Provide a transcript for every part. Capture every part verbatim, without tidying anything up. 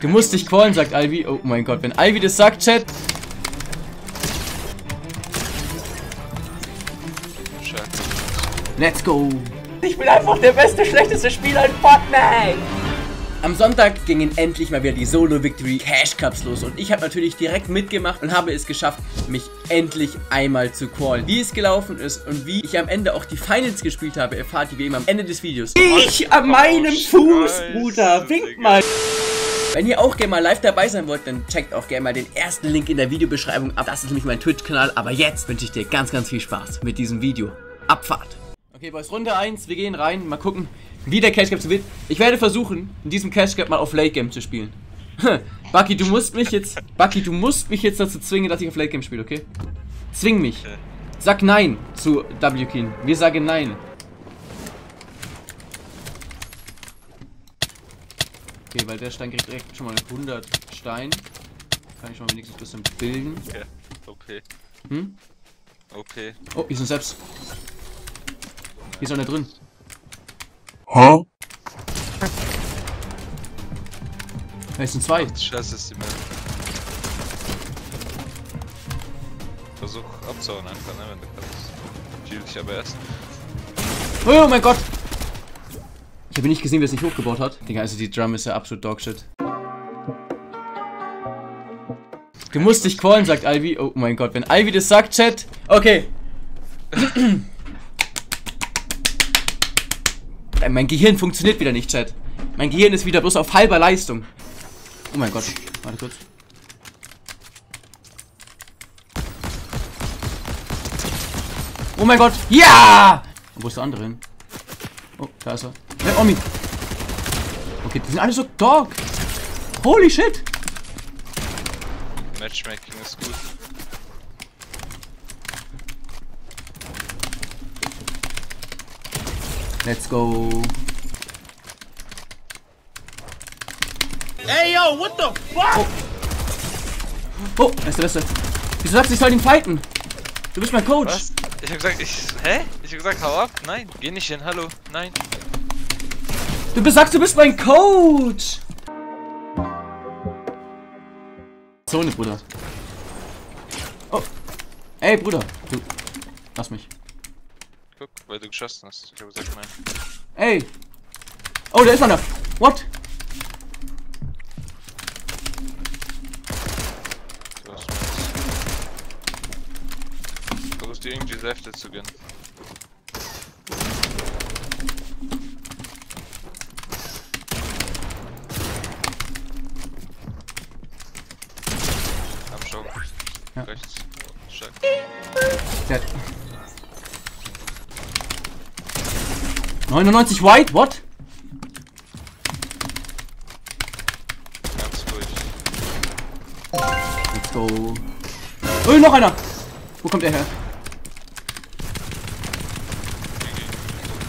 Du musst dich callen, sagt Ivy. Oh mein Gott, wenn Ivy das sagt, Chat. Let's go. Ich bin einfach der beste, schlechteste Spieler in Fortnite. Am Sonntag gingen endlich mal wieder die Solo-Victory-Cash-Cups los und ich habe natürlich direkt mitgemacht und habe es geschafft, mich endlich einmal zu callen. Wie es gelaufen ist und wie ich am Ende auch die Finals gespielt habe, erfahrt ihr wie immer am Ende des Videos. Ich an meinem Fuß, Bruder, wink mal. Wenn ihr auch gerne mal live dabei sein wollt, dann checkt auch gerne mal den ersten Link in der Videobeschreibung ab. Das ist nämlich mein Twitch-Kanal, aber jetzt wünsche ich dir ganz, ganz viel Spaß mit diesem Video. Abfahrt! Okay, Boys, Runde eins, wir gehen rein, mal gucken, wie der Cash Cup so wird. Ich werde versuchen, in diesem Cash Cup mal auf Late Game zu spielen. Bucky, du musst mich jetzt, Bucky, du musst mich jetzt dazu zwingen, dass ich auf Late Game spiele, okay? Zwing mich. Sag nein zu WKin. Wir sagen nein. Okay, weil der Stein kriegt direkt schon mal hundert Stein. Kann ich schon mal wenigstens ein bisschen bilden. Okay. Okay. Hm? Okay. Oh, hier sind selbst. Hier ist einer drin. Hä? Huh? Da sind zwei. Scheiße, ist die Map. Versuch abzuhauen einfach, ne, wenn du kannst. Shield dich aber erst. Oh, oh mein Gott! Ich habe nicht gesehen, wer es nicht hochgebaut hat. Digga, also die Drum ist ja absolut Dogshit. Du musst dich callen, sagt Ivy. Oh mein Gott, wenn Ivy das sagt, Chat. Okay. Mein Gehirn funktioniert wieder nicht, Chat. Mein Gehirn ist wieder bloß auf halber Leistung. Oh mein Gott. Warte kurz. Oh mein Gott. Ja! Wo ist der andere hin? Oh, da ist er. Hey, Omi. Okay, die sind alle so dog. Holy shit. Matchmaking ist gut. Let's go. Ey, yo, what the fuck? Oh, oh, er ist der Beste. Wieso sagst du, ich soll ihn fighten? Du bist mein Coach. Was? Ich hab gesagt, ich... Hä? Ich hab gesagt, hau ab. Nein, geh nicht hin, hallo. Nein. Du bist, sagst, du bist mein Coach. So ne, Bruder. Oh. Ey, Bruder. Du. Lass mich. Guck, weil du geschossen hast. Ich hab gesagt, nein. Ey! Oh, da ist einer! What? Versuchst du irgendwie Lefte zu gehen? Am Schock. Ja. Rechts. Stark. Dead. neunundneunzig White, what? Ganz ruhig. Let's go. Oh, noch einer! Wo kommt er her?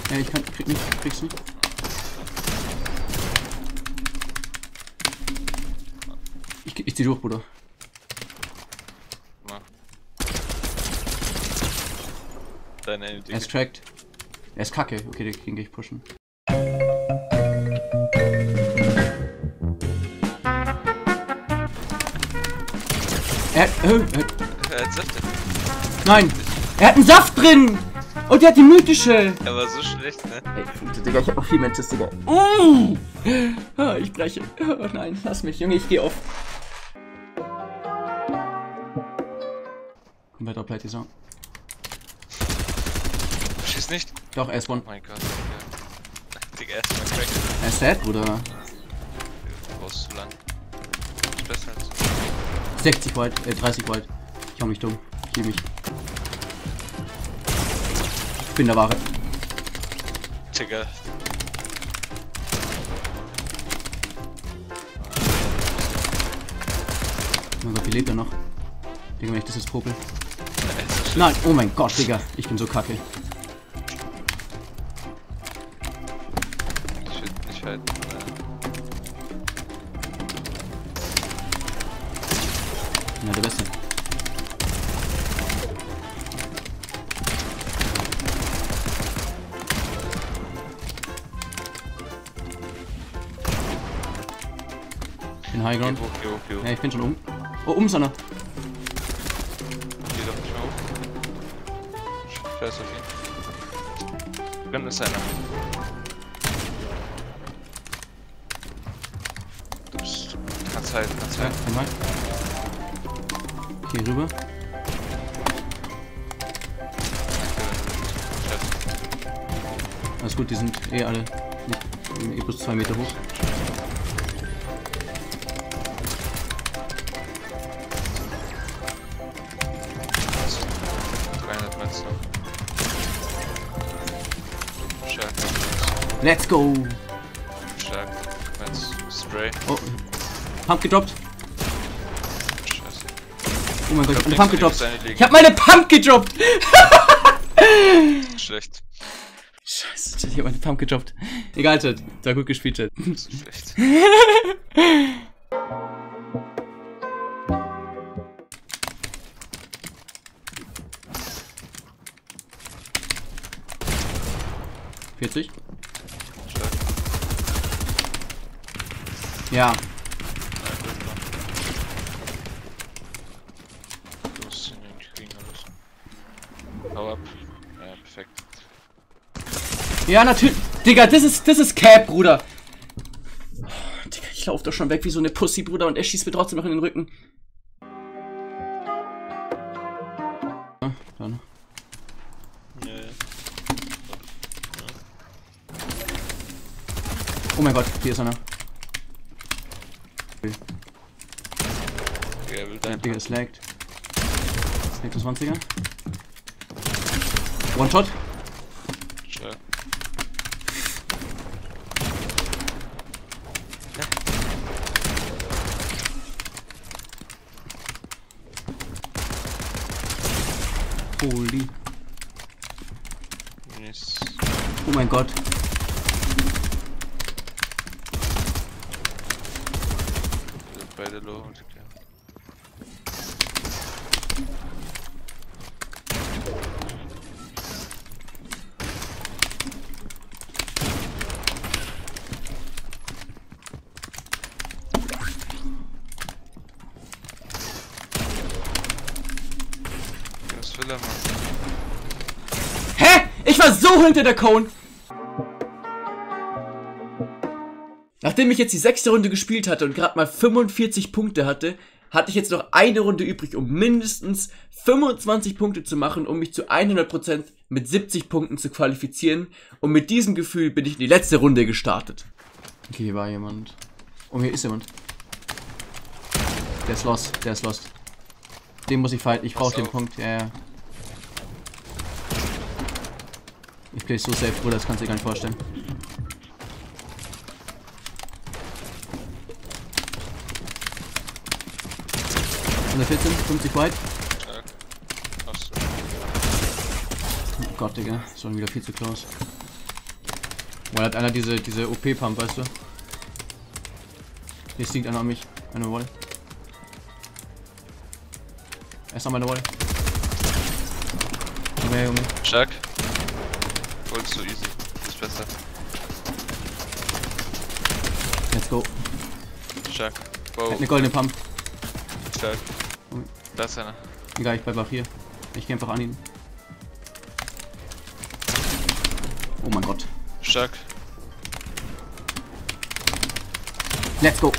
Ja, ich kann, krieg nicht, krieg's nicht. Ich, ich zieh durch, Bruder. Deine er ist cracked. Er ist kacke. Okay, den kriegen ich pushen. Er hat... Äh, äh. Er hat Saft drin. Nein! Er hat einen Saft drin! Und er hat die mythische! Er war so schlecht, ne? Ey, Digga, ich hab auch viel Matches, Digga. Oh! Ah, ich breche. Oh nein, lass mich, Junge, ich geh auf. Komm weiter, bleibt die Song. Schieß nicht! Doch, er ist one. Oh mein Gott, Digga. Digga, er ist mal crack. Er ist dead, Bruder. Du brauchst zu lang. sechzig Volt, äh, dreißig Volt. Ich hau mich dumm. Ich liebe mich. Ich bin der Ware. Digga. Oh mein Gott, wie lebt er noch? Digga, wenn ich das jetzt popel. Nein, oh mein Gott, Digga. Ich bin so kacke. Na, der Beste. Ich bin Highground. Okay, okay, okay, okay. Ja, ich bin schon um. Oh, um ist einer. Geh doch nicht hoch. Scheiß auf ihn. Dann ist einer. Du bist. Kannst halten, kannst halten. Ja, einmal. Geh rüber. Alles gut, die sind eh alle eh plus zwei Meter hoch. dreihundert Metz noch. Stark. Let's go! Stark. Metz. Spray. Oh. Pump gedroppt. Scheiße. Oh mein Gott, ich hab meine Pump gedroppt. Ich hab meine Pump gedroppt! Schlecht. Scheiße, ich hab meine Pump gedroppt. Egal, Chat. Da gut gespielt, Chat. Schlecht. vierzig. Stark. Ja. Ja, natürlich. Digga, das ist, das ist Cap, Bruder. Oh, Digga, ich laufe doch schon weg wie so eine Pussy, Bruder, und er schießt mir trotzdem noch in den Rücken. Ja, dann. Ja, ja. Ja. Oh mein Gott, hier ist einer. Okay. Okay, ja, Digga, es laggt. Es laggt zwanziger. One-Shot. Ja. Holy. Yes. Oh mein Gott. Wir sind beide low und klar. Hä? Ich war so hinter der Cone! Nachdem ich jetzt die sechste Runde gespielt hatte und gerade mal fünfundvierzig Punkte hatte, hatte ich jetzt noch eine Runde übrig, um mindestens fünfundzwanzig Punkte zu machen, um mich zu hundert Prozent mit siebzig Punkten zu qualifizieren. Und mit diesem Gefühl bin ich in die letzte Runde gestartet. Okay, hier war jemand. Oh, hier ist jemand. Der ist lost, der ist lost. Den muss ich fighten, ich brauche den Punkt, ja, ja. Ich play so safe, Bruder, das kannst du dir gar nicht vorstellen. hundertvierzehn, fünfzig weit. Oh Gott, Digga, das ist schon wieder viel zu close. Boah, da hat einer diese, diese O P-Pump, weißt du? Hier stinkt einer an mich, eine Wall. Erst noch meine Wall. Okay, Junge. Stark. Voll zu easy. Ist besser. Let's go. Stark. Wow. Hat eine goldene Pump. Stark. Okay. Da ist einer. Egal, ich bleib auf hier. Ich geh einfach an ihn. Oh mein Gott. Stark. Let's go.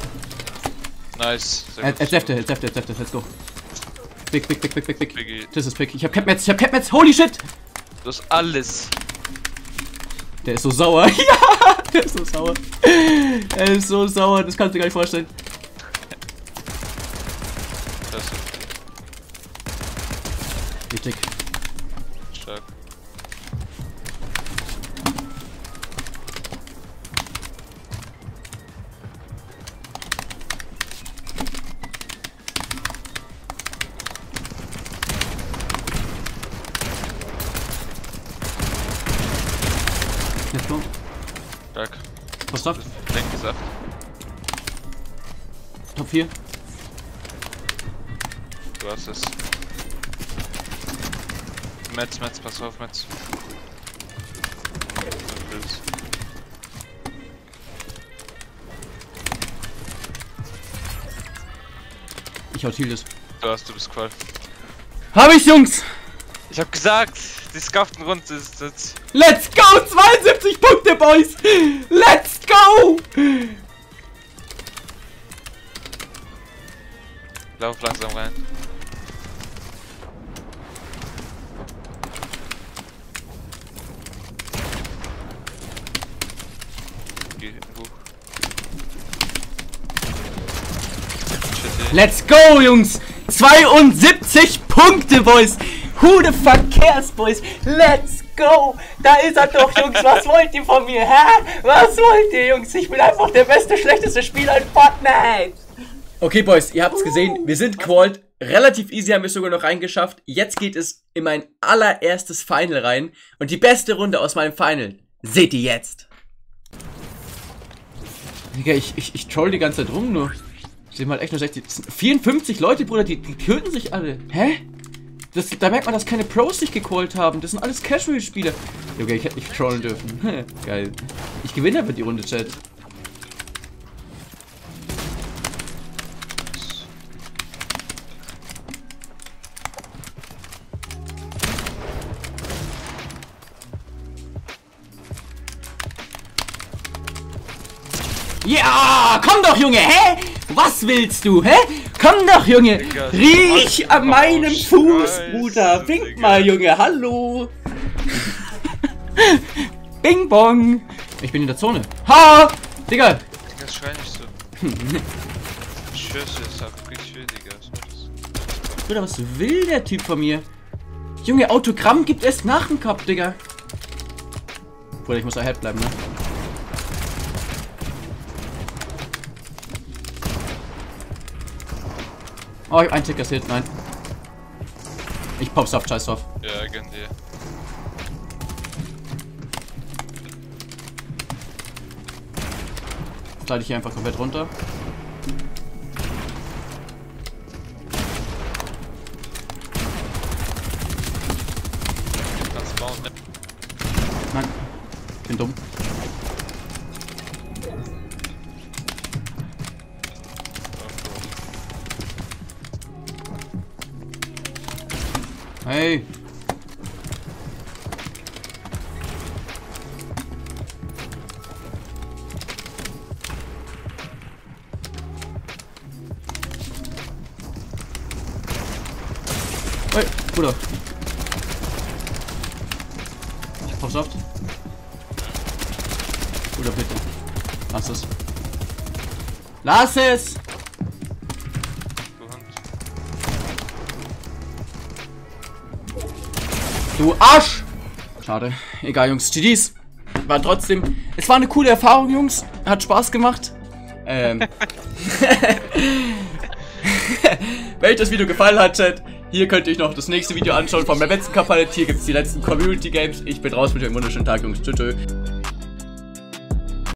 Nice. Sehr gut. Lefte, lefte, lefte, let's go. Big, big, big, big, big, big. Biggie. Das ist big. Ich hab Capmats, ich hab Capmats, holy shit! Das ist alles. Der ist so sauer. Ja, der ist so sauer. Er ist so sauer, das kannst du dir gar nicht vorstellen. Das ist okay. Richtig. Stark. Stark. Was drauf? Denk gesagt. Top vier. Du hast es. Metz, Metz, pass auf, Metz. Ich hau Tildes. Du hast, du bist Qual. Hab ich, Jungs! Ich hab gesagt, die scufften rund ist jetzt. Let's go! zweiundsiebzig Punkte, Boys! Let's go! Lauf langsam rein. Let's go, Jungs! zweiundsiebzig Punkte, Boys! Who the fuck cares, Boys? Let's go! Da ist er doch, Jungs! Was wollt ihr von mir? Hä? Was wollt ihr, Jungs? Ich bin einfach der beste, schlechteste Spieler in Fortnite! Okay, Boys, ihr habt's gesehen. Wir sind qualled. Relativ easy, haben wir sogar noch reingeschafft. Jetzt geht es in mein allererstes Final rein. Und die beste Runde aus meinem Final seht ihr jetzt. Digga, ich, ich, ich troll die ganze Zeit rum nur. Ich sehe mal echt nur sechzig. vierundfünfzig Leute, Bruder, die, die töten sich alle. Hä? Das, da merkt man, dass keine Pros sich gecallt haben. Das sind alles Casual-Spieler. Okay, ich hätte nicht trollen dürfen. Geil. Ich gewinne aber die Runde, Chat. Ja, yeah, komm doch, Junge, hä? Was willst du, hä? Komm doch, Junge! Riech an meinem Fuß, Bruder! Wink mal, Junge! Hallo! Bing Bong! Ich bin in der Zone. Ha! Digga! Digga, schrei nicht so. Ich schwör's jetzt, hab ich will, Digga. Bruder, was will der Typ von mir? Junge, Autogramm gibt es nach dem Cup, Digga! Bruder, ich muss ahead bleiben, ne? Oh, ich hab einen Tick kassiert, nein. Ich pop's auf, scheiß drauf. Ja, gönn dir. Slide ich hier einfach komplett runter. Kannst bauen, ne? Nein. Ich bin dumm. Hey! Hey, Bruder! Ich hab's oft. Bruder, bitte. Lass es. Lass es! Du Arsch! Schade. Egal, Jungs. G Gs. War trotzdem... Es war eine coole Erfahrung, Jungs. Hat Spaß gemacht. Ähm... Wenn euch das Video gefallen hat, Chat, hier könnt ihr euch noch das nächste Video anschauen von meinem letzten Cup. Hier gibt es die letzten Community Games. Ich bin raus mit euch. Einen wunderschönen Tag, Jungs. Tschö, tschö.